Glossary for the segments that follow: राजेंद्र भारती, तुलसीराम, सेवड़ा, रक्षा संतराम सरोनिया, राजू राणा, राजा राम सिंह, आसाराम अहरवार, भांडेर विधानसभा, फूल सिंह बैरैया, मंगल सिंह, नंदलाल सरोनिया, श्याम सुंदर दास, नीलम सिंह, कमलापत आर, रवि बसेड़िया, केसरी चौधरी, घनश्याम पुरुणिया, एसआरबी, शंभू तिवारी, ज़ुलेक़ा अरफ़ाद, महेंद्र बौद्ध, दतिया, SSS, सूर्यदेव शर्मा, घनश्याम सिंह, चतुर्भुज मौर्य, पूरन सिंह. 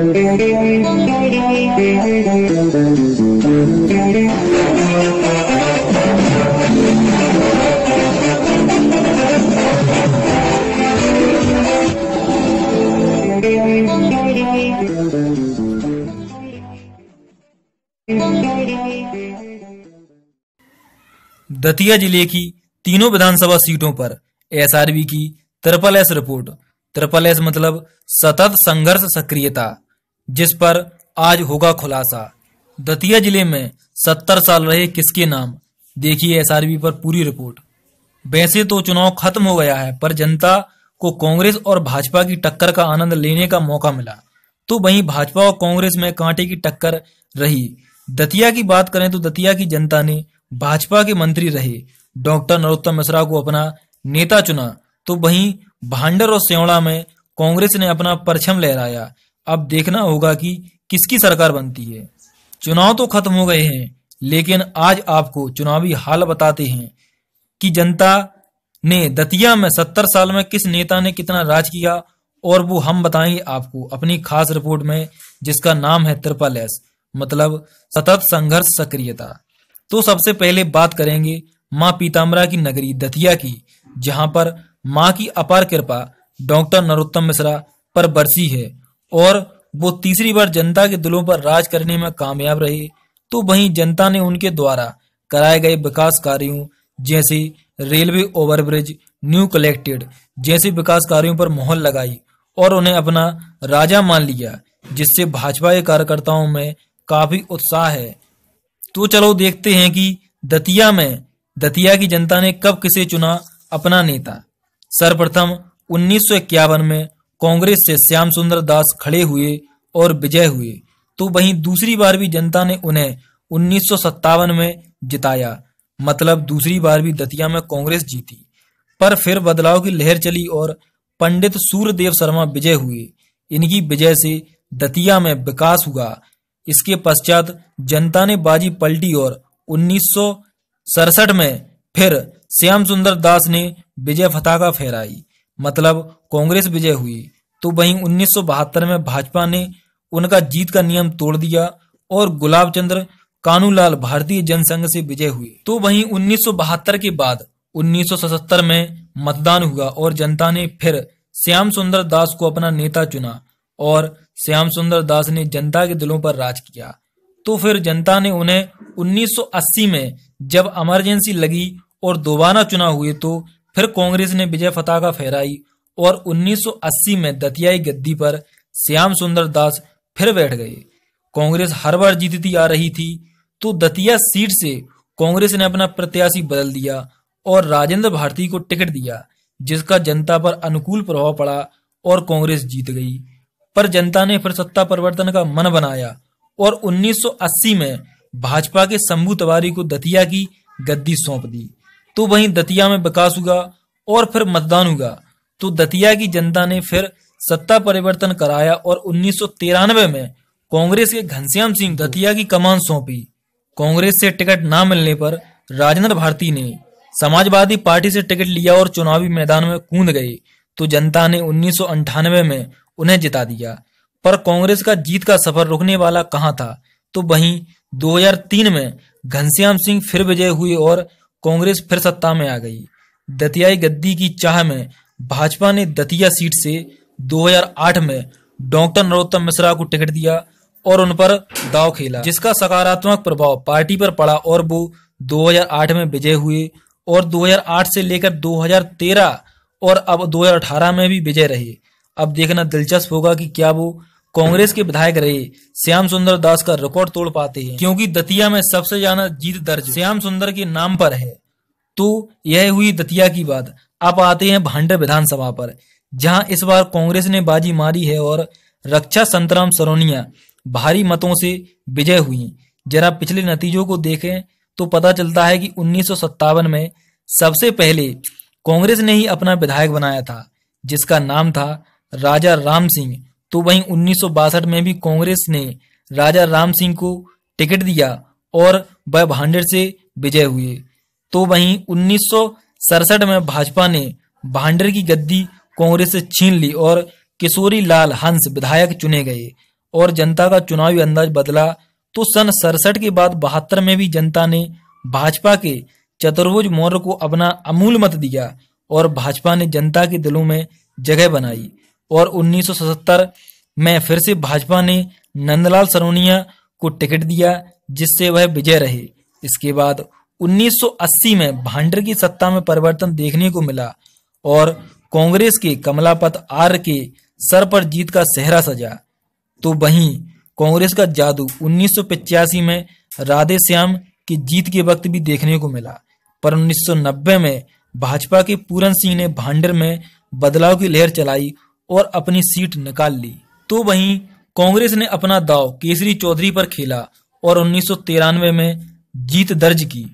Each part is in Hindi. दतिया जिले की तीनों विधानसभा सीटों पर एसआरबी की SSS रिपोर्ट। SSS मतलब सतत संघर्ष सक्रियता, जिस पर आज होगा खुलासा। दतिया जिले में 70 साल रहे किसके नाम, देखिए एसआरबी पर पूरी रिपोर्ट। वैसे तो चुनाव खत्म हो गया है, पर जनता को कांग्रेस और भाजपा की टक्कर का आनंद लेने का मौका मिला, तो वहीं भाजपा और कांग्रेस में कांटे की टक्कर रही। दतिया की बात करें तो दतिया की जनता ने भाजपा के मंत्री रहे डॉक्टर नरोत्तम मिश्रा को अपना नेता चुना, तो वहीं भाण्डेर और सेवड़ा में कांग्रेस ने अपना परचम लहराया। अब देखना होगा कि किसकी सरकार बनती है। चुनाव तो खत्म हो गए हैं, लेकिन आज आपको चुनावी हाल बताते हैं कि जनता ने दतिया में 70 साल में किस नेता ने कितना राज किया, और वो हम बताएंगे आपको अपनी खास रिपोर्ट में, जिसका नाम है SSS मतलब सतत संघर्ष सक्रियता। तो सबसे पहले बात करेंगे माँ पीताम्बरा की नगरी दतिया की, जहां पर माँ की अपार कृपा डॉक्टर नरोत्तम मिश्रा पर बरसी है और वो तीसरी बार जनता के दिलों पर राज करने में कामयाब रहे। तो वहीं जनता ने उनके द्वारा कराए गए विकास कार्यों जैसे रेलवे ओवरब्रिज, न्यू कलेक्टेड जैसे विकास कार्यों पर मोहर लगाई और उन्हें अपना राजा मान लिया, जिससे भाजपा के कार्यकर्ताओं में काफी उत्साह है। तो चलो देखते हैं कि दतिया में दतिया की जनता ने कब किसे चुना अपना नेता। सर्वप्रथम 1951 में कांग्रेस से श्याम सुंदर दास खड़े हुए और विजय हुए, तो वहीं दूसरी बार भी जनता ने उन्हें 1957 में जिताया, मतलब दूसरी बार भी दतिया में कांग्रेस जीती। पर फिर बदलाव की लहर चली और पंडित सूर्यदेव शर्मा विजय हुए। इनकी विजय से दतिया में विकास हुआ। इसके पश्चात जनता ने बाजी पलटी और 1967 में फिर श्याम सुंदर दास ने विजय फताका फहराई, मतलब कांग्रेस विजय हुई। तो वहीं 1972 में भाजपा ने उनका जीत का नियम तोड़ दिया और गुलाब चंद्र कानूलाल भारतीय जनसंघ से विजय हुए। तो वहीं 1972 के बाद 1977 में मतदान हुआ और जनता ने फिर श्याम सुंदर दास को अपना नेता चुना और श्याम सुंदर दास ने जनता के दिलों पर राज किया। तो फिर जनता ने उन्हें 1980 में जब इमरजेंसी लगी और दोबारा चुनाव हुए, तो फिर कांग्रेस ने विजय फताका फहराई और 1980 में दतियाई गद्दी पर श्याम सुंदर दास फिर बैठ गए। कांग्रेस हर बार जीतती आ रही थी, तो दतिया सीट से कांग्रेस ने अपना प्रत्याशी बदल दिया और राजेंद्र भारती को टिकट दिया, जिसका जनता पर अनुकूल प्रभाव पड़ा और कांग्रेस जीत गई। पर जनता ने फिर सत्ता परिवर्तन का मन बनाया और 1980 में भाजपा के शंभू तिवारी को दतिया की गद्दी सौंप दी। तो वहीं दतिया में विकास हुआ और फिर मतदान हुआ, तो दतिया की जनता ने फिर सत्ता परिवर्तन कराया और 1993 में कांग्रेस के घनश्याम सिंह दतिया की कमान सौंपी। कांग्रेस से टिकट ना मिलने पर राजेंद्र भारती ने समाजवादी पार्टी से टिकट लिया और चुनावी मैदान में कूद गए। तो जनता ने 1998 में उन्हें जिता दिया, पर कांग्रेस का जीत का सफर रुकने वाला कहाँ था। तो वहीं 2003 में घनश्याम सिंह फिर विजय हुए और कांग्रेस फिर सत्ता में आ गई। दतियाई गद्दी की चाह में भाजपा ने दतिया सीट से 2008 में डॉक्टर नरोत्तम मिश्रा को टिकट दिया और उन पर दाव खेला, जिसका सकारात्मक प्रभाव पार्टी पर पड़ा और वो 2008 में विजय हुए और 2008 से लेकर 2013 और अब 2018 में भी विजय रहे। अब देखना दिलचस्प होगा कि क्या वो कांग्रेस के विधायक रहे श्याम सुंदर दास का रिकॉर्ड तोड़ पाते हैं, क्योंकि दतिया में सबसे ज्यादा जीत दर्ज श्याम सुंदर के नाम पर है। तो यह हुई दतिया की बात। अब आते हैं भाण्डेर विधानसभा पर, जहां इस बार कांग्रेस ने बाजी मारी है और रक्षा संतराम सरोनिया भारी मतों से विजय हुई। जरा पिछले नतीजों को देखें तो पता चलता है कि 1957 में सबसे पहले कांग्रेस ने ही अपना विधायक बनाया था, जिसका नाम था राजा राम सिंह। तो वहीं 1962 में भी कांग्रेस ने राजा राम सिंह को टिकट दिया और वह भाण्डेर से विजय हुए। तो वहीं 1967 में भाजपा ने भाण्डेर की गद्दी कांग्रेस से छीन ली और किशोरीलाल हंस विधायक चुने गए और जनता का चुनावी अंदाज बदला तो सन 67 के बाद 72 में भी जनता ने भाजपा के चतुर्भुज मौर्य को अपना अमूल मत दिया और भाजपा ने जनता के दिलों में जगह बनाई। और 1977 में फिर से भाजपा ने नंदलाल सरोनिया को टिकट दिया जिससे वह विजय रहे। इसके बाद 1980 में भाण्डेर की सत्ता में परिवर्तन देखने को मिला और कांग्रेस के कमलापत आर के सर पर जीत का सेहरा सजा। तो वहीं कांग्रेस का जादू 1985 में राधे श्याम की जीत के वक्त भी देखने को मिला, पर 1990 में भाजपा के पूरन सिंह ने भाण्डेर में बदलाव की लहर चलाई और अपनी सीट निकाल ली। तो वहीं कांग्रेस ने अपना दांव केसरी चौधरी पर खेला और 1993 में जीत दर्ज की।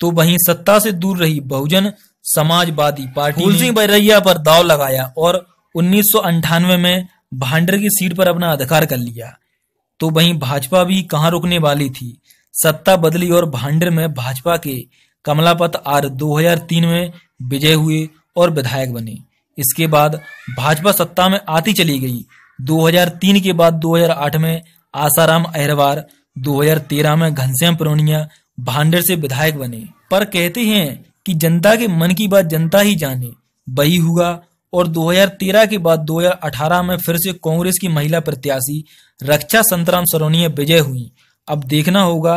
तो वहीं सत्ता से दूर रही बहुजन समाजवादी पार्टी फूल सिंह बैरैया पर दांव लगाया और 1998 में भाण्डेर की सीट पर अपना अधिकार कर लिया। तो वहीं भाजपा भी कहां रुकने वाली थी, सत्ता बदली और भाण्डेर में भाजपा के कमलापत आर 2003 में विजय हुए और विधायक बने। इसके बाद भाजपा सत्ता में आती चली गई। 2003 के बाद 2008 में आसाराम अहरवार, 2013 में घनश्याम पुरुणिया भाण्डेर से विधायक बने। पर कहते हैं कि जनता के मन की बात जनता ही जाने, वही हुआ। और 2013 के बाद 2018 में फिर से कांग्रेस की महिला प्रत्याशी रक्षा संतराम सरोनिया विजय हुई। अब देखना होगा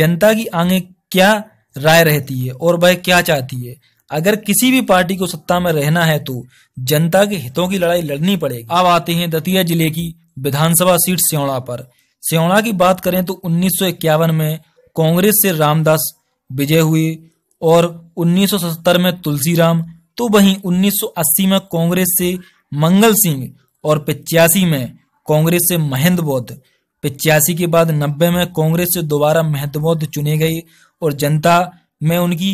जनता की आगे क्या राय रहती है और वह क्या चाहती है। अगर किसी भी पार्टी को सत्ता में रहना है तो जनता के हितों की लड़ाई लड़नी पड़ेगी। अब आते हैं दतिया जिले की विधानसभा सीट सियोड़ा पर। सियोड़ा की बात करें तो 1951 में कांग्रेस से रामदास विजय हुए और 1970 में तुलसीराम। तो वहीं 1980 में कांग्रेस से मंगल सिंह और 85 में कांग्रेस से महेंद्र बौद्ध। 85 के बाद 90 में कांग्रेस से दोबारा महेंद्र बौद्ध चुने गए और जनता में उनकी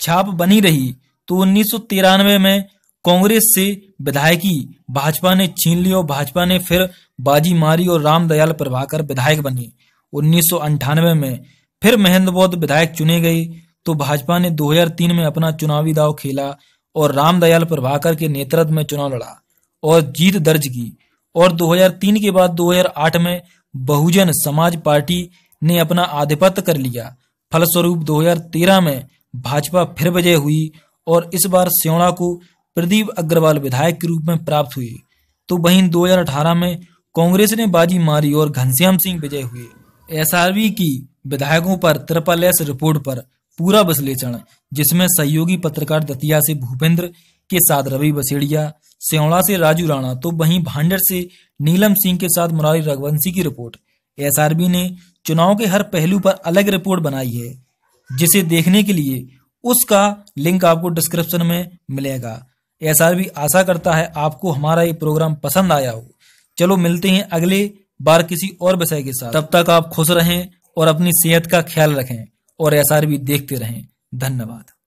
छाप बनी रही। तो 1993 में कांग्रेस से विधायकी भाजपा ने छीन ली और भाजपा ने फिर बाजी मारी और राम दयाल प्रभाकर विधायक बने। 1998 में फिर महेंद्र बौद्ध विधायक चुने गए। तो भाजपा ने 2003 में अपना चुनावी दांव खेला और राम दयाल प्रभाकर के नेतृत्व में चुनाव लड़ा और जीत दर्ज की। और 2003 के बाद 2008 में बहुजन समाज पार्टी ने अपना आधिपत्य कर लिया। फलस्वरूप 2013 में भाजपा फिर विजय हुई और इस बार सियोड़ा को प्रदीप अग्रवाल विधायक के रूप में प्राप्त हुए। तो वहीं 2018 में कांग्रेस ने बाजी मारी और घनश्याम सिंह विजय हुए। एसआरबी की विधायकों पर SSS रिपोर्ट पर पूरा विश्लेषण, जिसमें सहयोगी पत्रकार दतिया से भूपेंद्र के साथ रवि बसेड़िया, सियोड़ा से राजू राणा, तो वहीं भाण्डेर से नीलम सिंह के साथ मुरारी रघुवंशी की रिपोर्ट। एसआरबी ने चुनाव के हर पहलू पर अलग रिपोर्ट बनाई है, जिसे देखने के लिए उसका लिंक आपको डिस्क्रिप्शन में मिलेगा। एसआरबी आशा करता है आपको हमारा ये प्रोग्राम पसंद आया हो। चलो मिलते हैं अगले बार किसी और विषय के साथ। तब तक आप खुश रहें और अपनी सेहत का ख्याल रखें और एसआरबी देखते रहें। धन्यवाद।